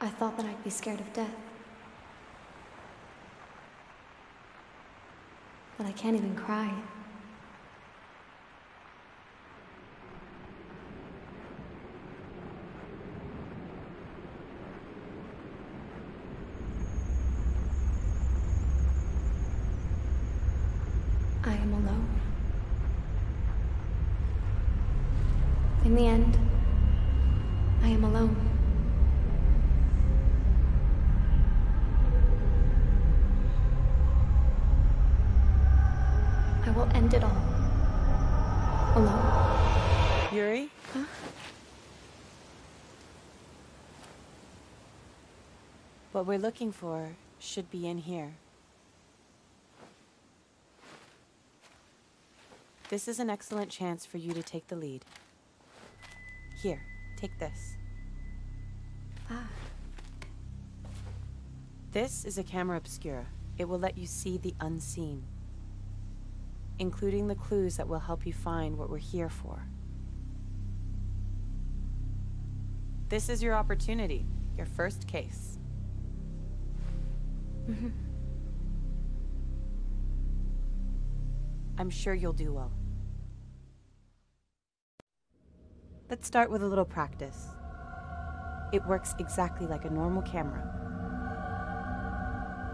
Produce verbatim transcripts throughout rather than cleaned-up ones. I thought that I'd be scared of death. But I can't even cry. I am alone. In the end, I am alone. I will end it all. Alone. Yuri? Huh? What we're looking for should be in here. This is an excellent chance for you to take the lead. Here, take this. Ah. This is a camera obscura. It will let you see the unseen, including the clues that will help you find what we're here for. This is your opportunity, your first case. Mm-hmm. I'm sure you'll do well. Let's start with a little practice. It works exactly like a normal camera.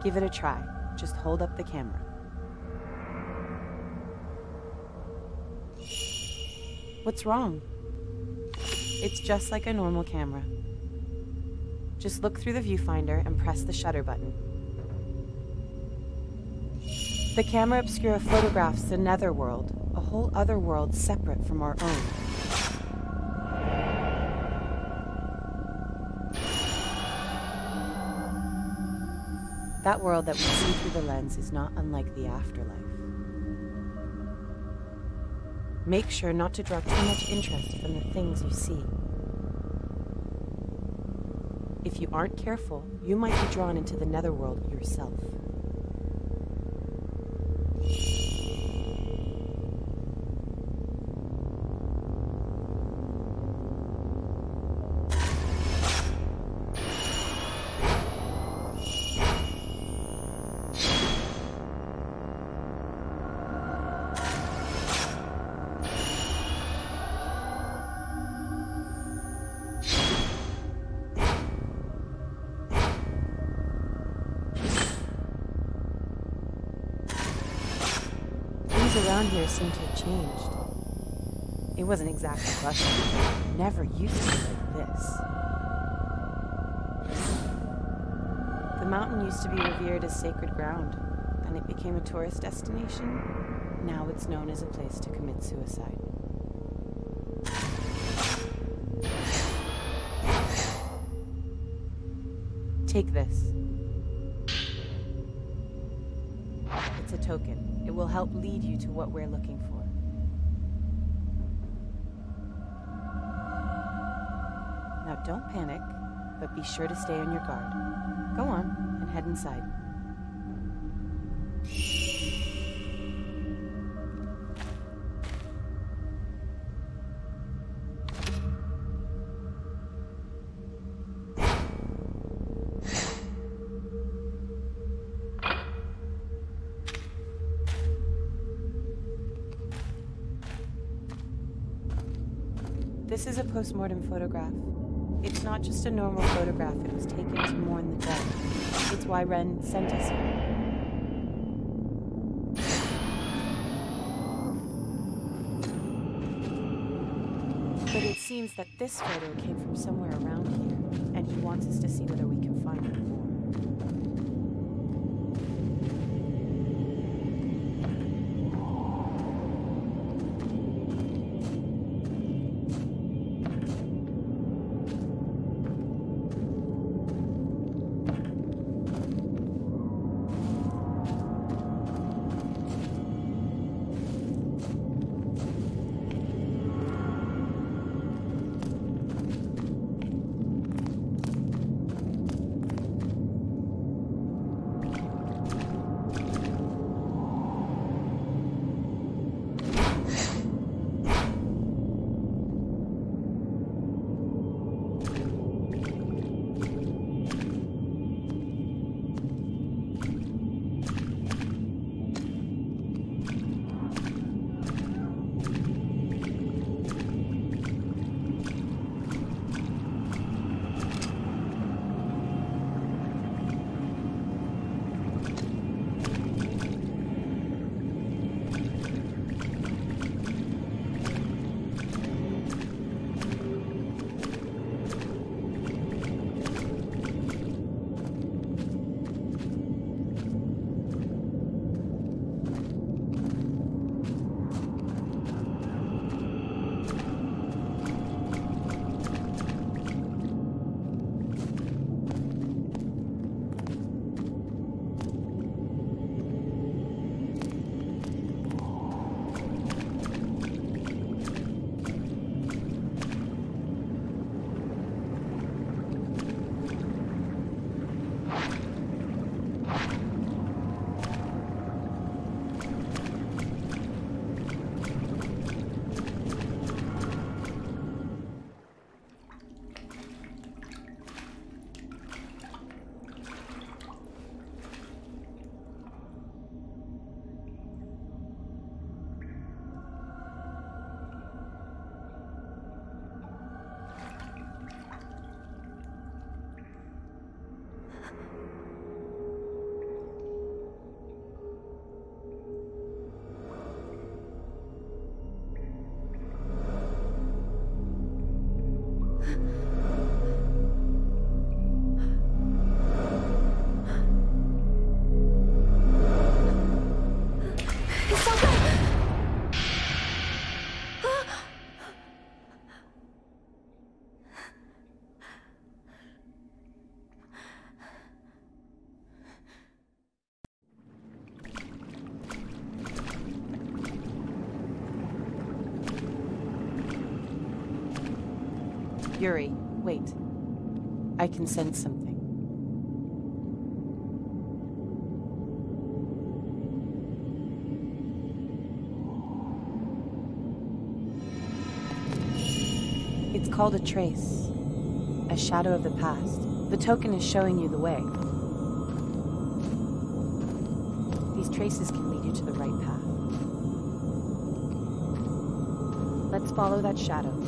Give it a try. Just hold up the camera. What's wrong? It's just like a normal camera. Just look through the viewfinder and press the shutter button. The camera obscura photographs the netherworld, a whole other world separate from our own. That world that we see through the lens is not unlike the afterlife. Make sure not to draw too much interest from the things you see. If you aren't careful, you might be drawn into the netherworld yourself. Around here seemed to have changed. It wasn't exactly cluttered. Never used to be like this. The mountain used to be revered as sacred ground. Then it became a tourist destination. Now it's known as a place to commit suicide. Take this. It's a token. It will help lead you to what we're looking for. Now don't panic, but be sure to stay on your guard. Go on and head inside. This is a post-mortem photograph. It's not just a normal photograph, it was taken to mourn the dead. It's why Ren sent us here. But it seems that this photo came from somewhere around here, and he wants us to see whether we can find it more. Yuri, wait. I can sense something. It's called a trace. A shadow of the past. The token is showing you the way. These traces can lead you to the right path. Let's follow that shadow.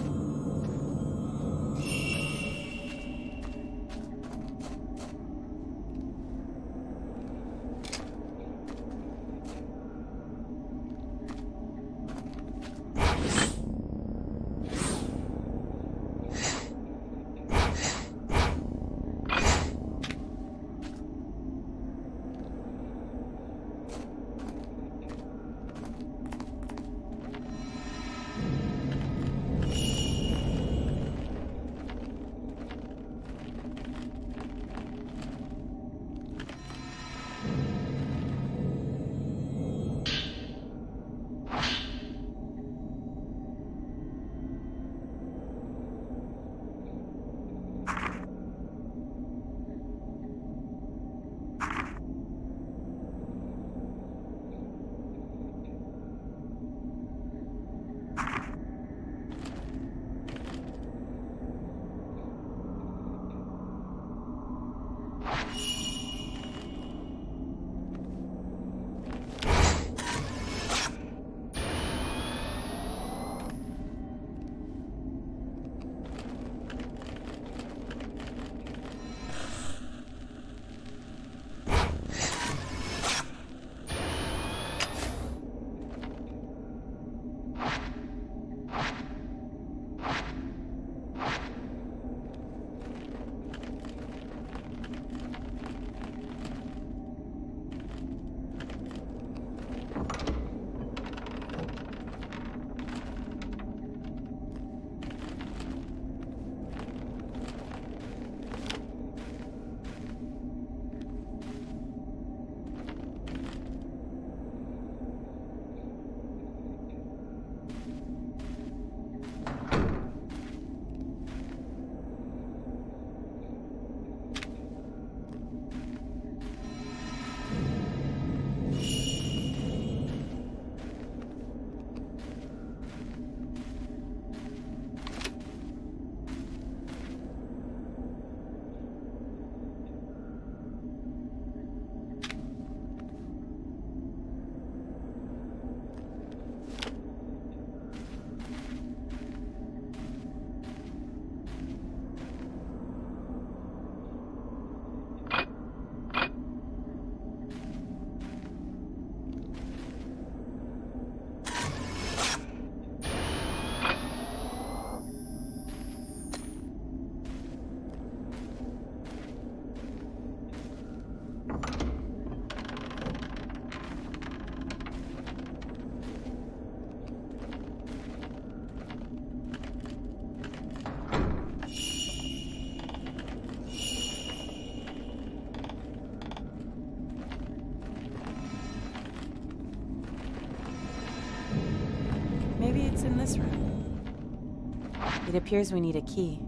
In this room. It appears we need a key.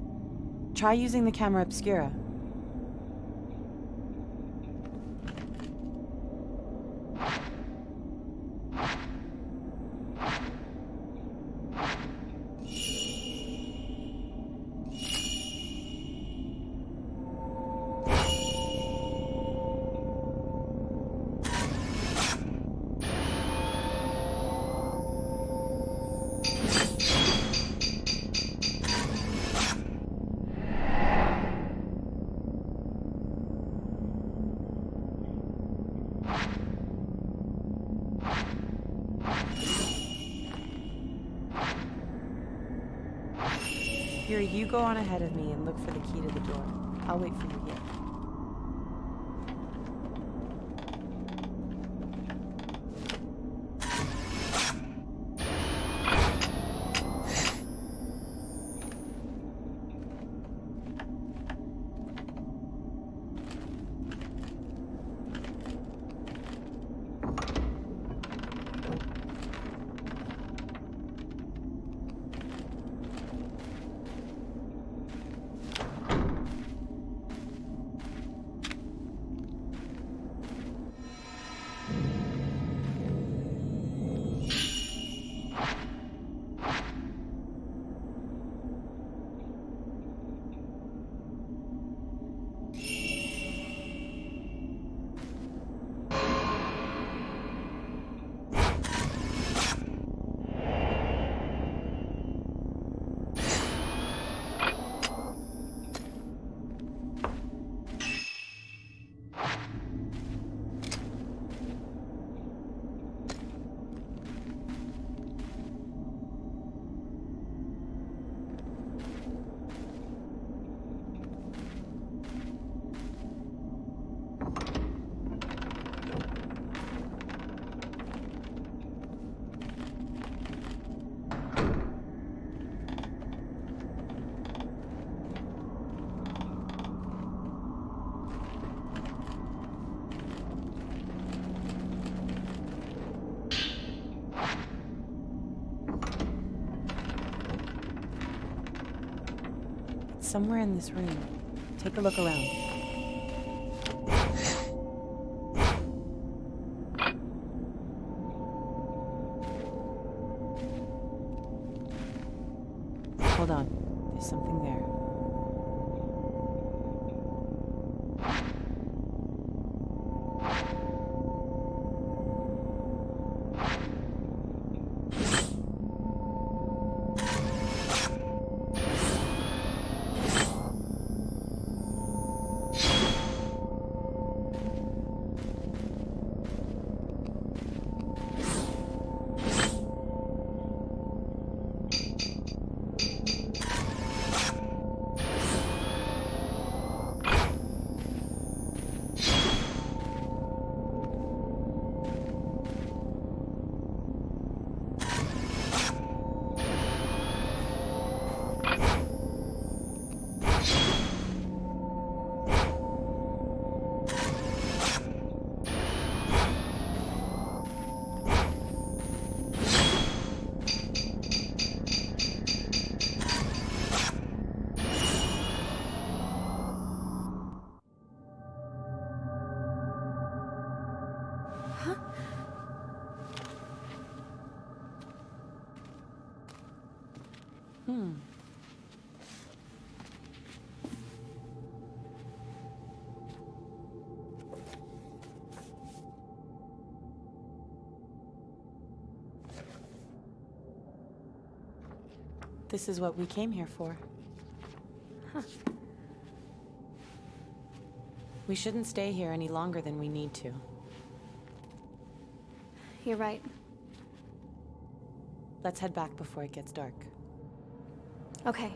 Try using the camera obscura. Yuri, you go on ahead of me and look for the key to the door. I'll wait for you here. Somewhere in this room. Take a look around. Hold on. There's something there. Hmm. This is what we came here for. Huh. We shouldn't stay here any longer than we need to. You're right. Let's head back before it gets dark. Okay.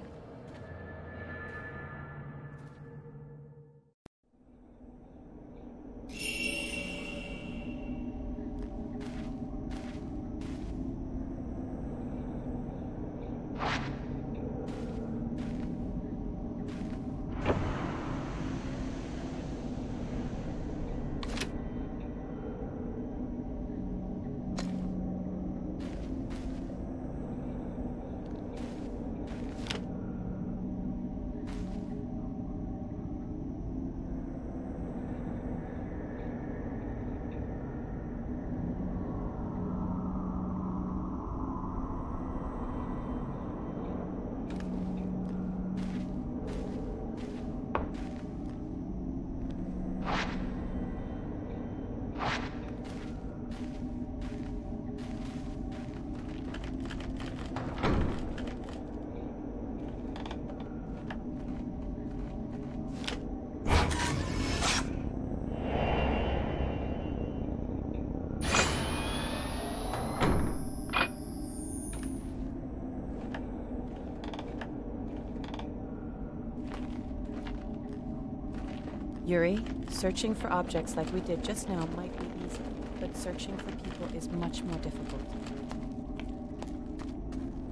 Yuri, searching for objects like we did just now might be easy, but searching for people is much more difficult.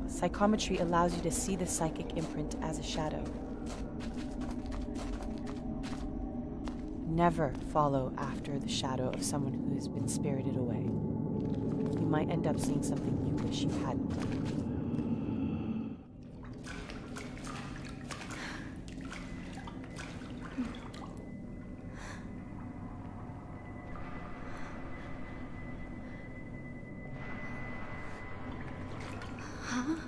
Psychometry allows you to see the psychic imprint as a shadow. Never follow after the shadow of someone who has been spirited away. You might end up seeing something you wish you hadn't. Oh!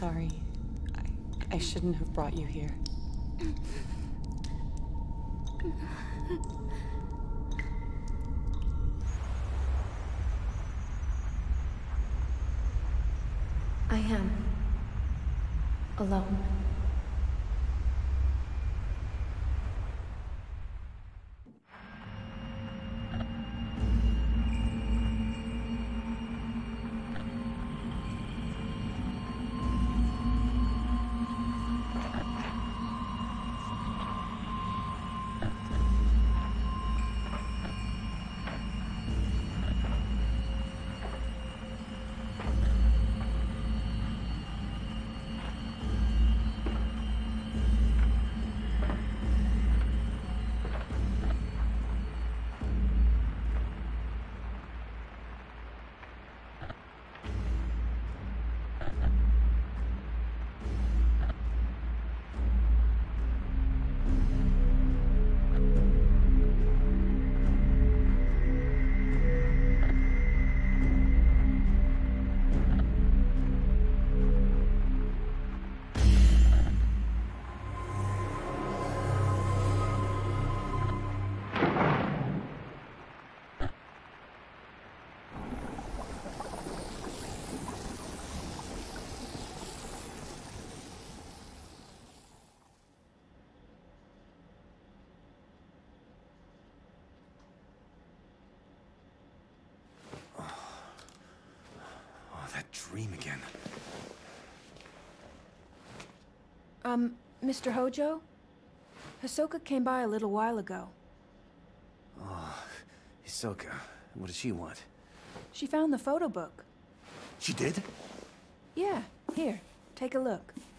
sorry. I, I shouldn't have brought you here. I am alone. Dream again. Um, Mister Hojo? Hisoka came by a little while ago. Oh, Hisoka. What does she want? She found the photo book. She did? Yeah, here. Take a look.